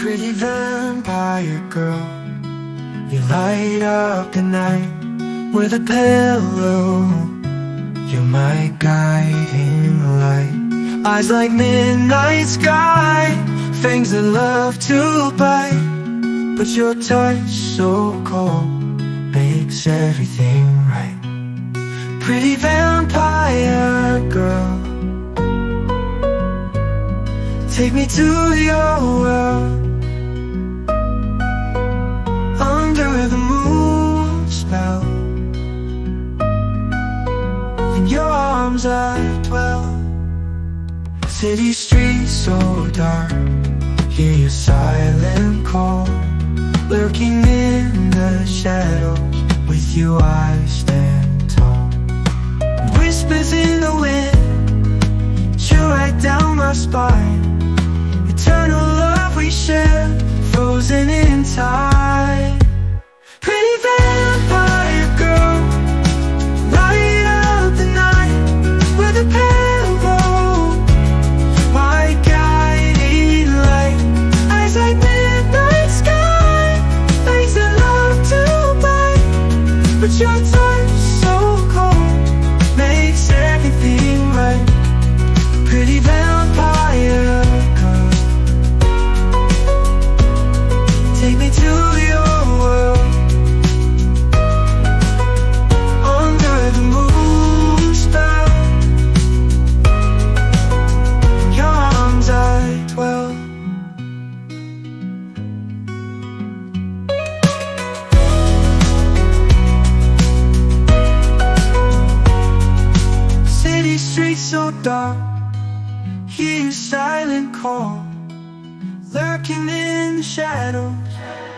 pretty vampire girl. You light up the night with a pillow. You're my guiding light. Eyes like midnight sky, fangs that love to bite. But your touch so cold makes everything right. Pretty vampire girl, take me to your world. Under the moon's spell, in your arms I dwell. City streets so dark, hear your silent call, lurking in the shadows, with you I stand tall. Whispers in the wind, chill right down my spine. Eternal love we share, frozen in time. Pretty vampire girl, light up the night with a pillow, my guiding light. Eyes like midnight sky, things that love to bite. But your touch so cold makes everything right. Pretty vampire, take me to your world. Under the moon's spell, in your arms I dwell. City streets so dark, hear your silent call, lurking in the shadows.